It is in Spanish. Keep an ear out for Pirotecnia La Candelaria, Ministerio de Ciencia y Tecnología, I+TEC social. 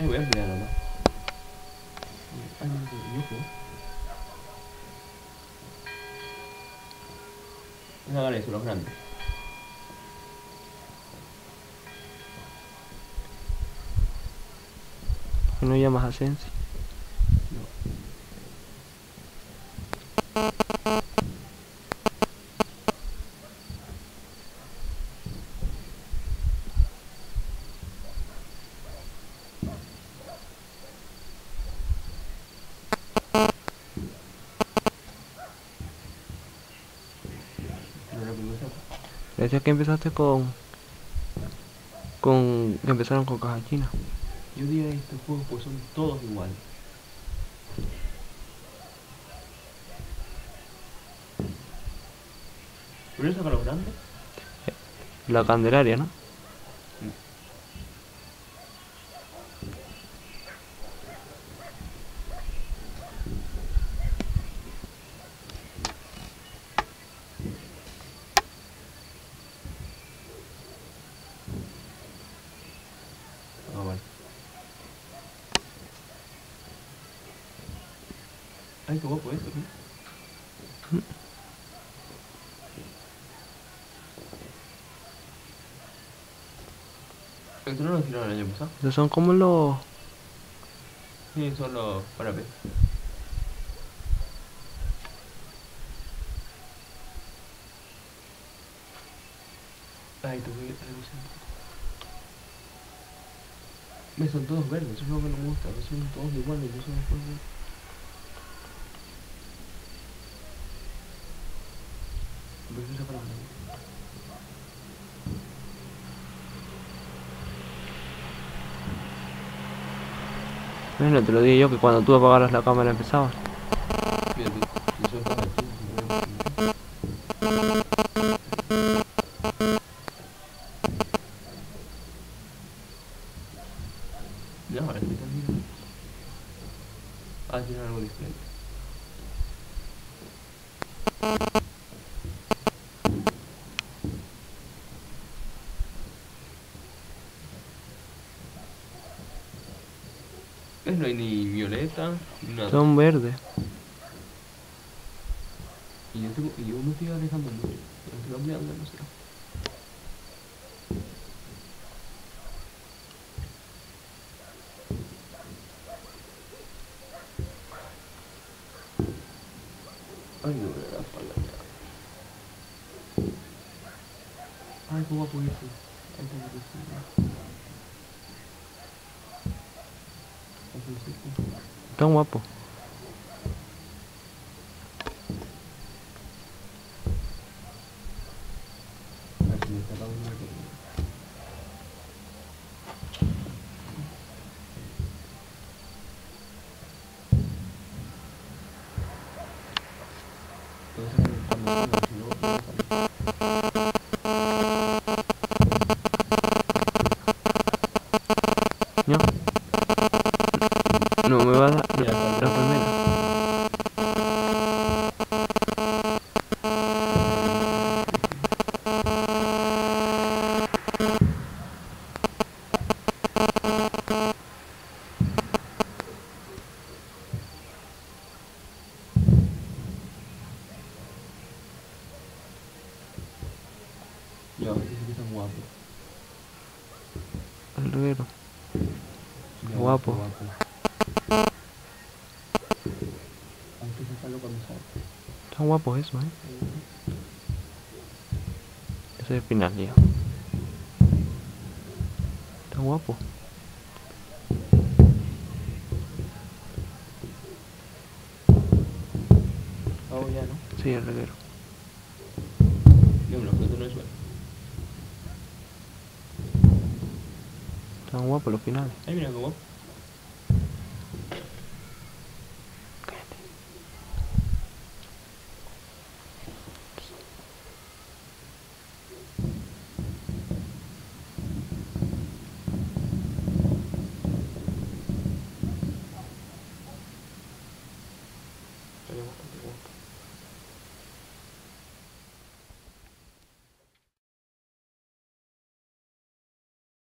Ay, voy a ampliar nomás. Ay, no, no hagan eso, los grandes. ¿No llamas a Sensi? No. Decías que empezaste que empezaron con caja china. Yo diría estos juegos pues son todos iguales. ¿Pero eso para los grandes? La Candelaria, ¿no? Ay, qué guapo esto, ¿no? Esto no lo tiraron el año pasado. Estos son como los... Sí, son los parapetos. Ay, te voy a reducir. Me son todos verdes, eso es lo que no me gusta. Me son todos iguales, yo soy un poco... Bueno, te lo digo yo que cuando tú apagaras la cámara empezabas. Ya, ahora estoy también. Ah, tiene algo diferente. No hay ni violeta, ni nada. Son verdes. Y yo no estoy alejando mucho, no estoy cambiando, no sé. Ay, no me da palabra. Ay, cómo va a poder ser. Ay, cómo va a poder ser. Tan guapo. No. No, me va a dar la primera. Ya, dice que está guapo. El reguero. Guapo. Están guapos eso, Ese es el final, tío. Está guapo. Oh, ya, ¿no? Sí, el reguero. No, pero no es bueno. Están guapos los finales. Ay, mira, qué guapo. Gracias.